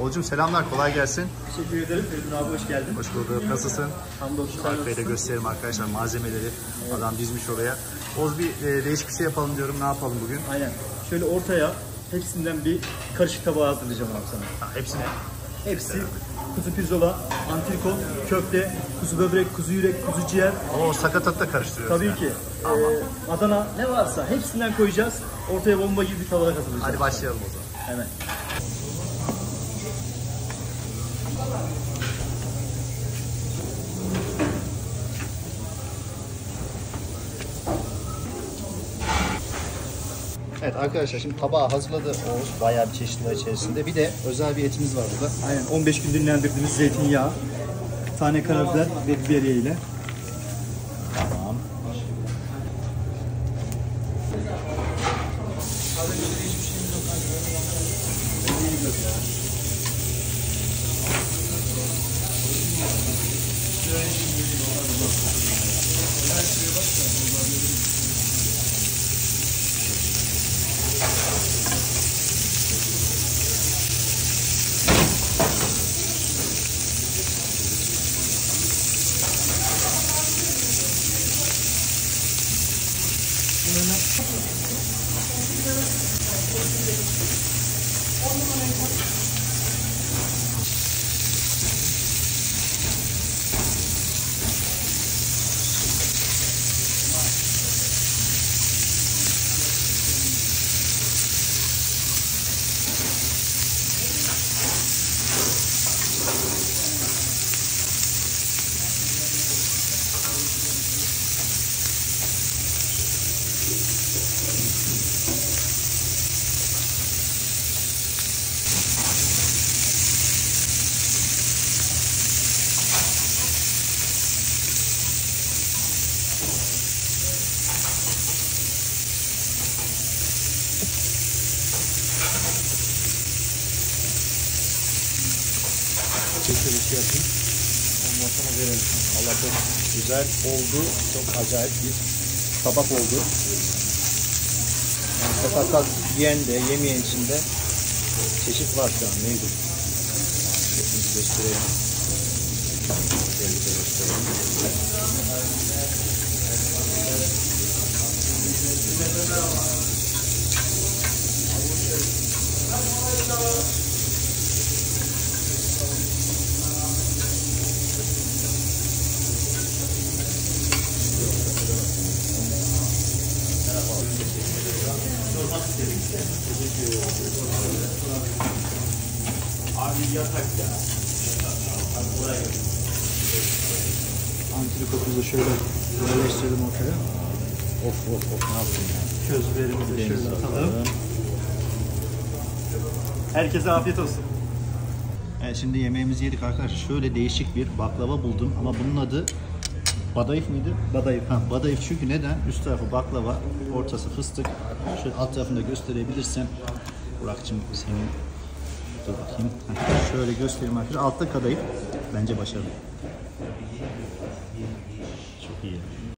Olcum selamlar, kolay gelsin. Teşekkür ederim. Feridun abi hoş geldin. Hoş bulduk. Nasılsın? Hamdolsun. Fark Bey'de gösterelim arkadaşlar malzemeleri. Evet. Adam dizmiş oraya. Oz bir değişik bir şey yapalım diyorum. Ne yapalım bugün? Aynen. Şöyle ortaya hepsinden bir karışık tabağı hazırlayacağım abi sana. Ha, hepsine? Hepsi. Evet. Kuzu pirzola, antrikot, köfte, kuzu böbrek, kuzu yürek, kuzu ciğer. Oo, sakatat da karıştırıyoruz. Tabii yani. Ki. Adana ne varsa hepsinden koyacağız. Ortaya bomba gibi bir tabağa hazırlayacağız. Hadi başlayalım o zaman. Hemen. Evet arkadaşlar, şimdi tabağı hazırladı Oğuz, bayağı bir çeşitler içerisinde. Bir de özel bir etimiz var burada. Aynen, 15 gün dinlendirdiğimiz zeytinyağı, tane karabiber ve biberiye ile. Tamam. Şöyle şey yapayım. Ondan sonra verelim. Allah çok güzel oldu. Çok acayip bir tabak oldu. Yani sakatat yiyen de yemeyen için de çeşit var şu an. Neydi? Şimdi göstereyim. Şöyle göstereyim. Antrikotumuzu şöyle yerleştirelim ortaya. Of of of, ne yaptın ya? Közlerimizi de şöyle atalım. Herkese afiyet olsun. Evet, şimdi yemeğimizi yedik arkadaşlar. Şöyle değişik bir baklava buldum ama bunun adı Kadayıf mıydı? Kadayıf. Ha, Kadayıf, çünkü neden? Üst tarafı baklava, ortası fıstık. Şöyle alt tarafını da gösterebilirsem. Burak'cığım senin. Dur bakayım. Şöyle göstereyim arkadaşlar. Altta kadayıf. Bence başarılı.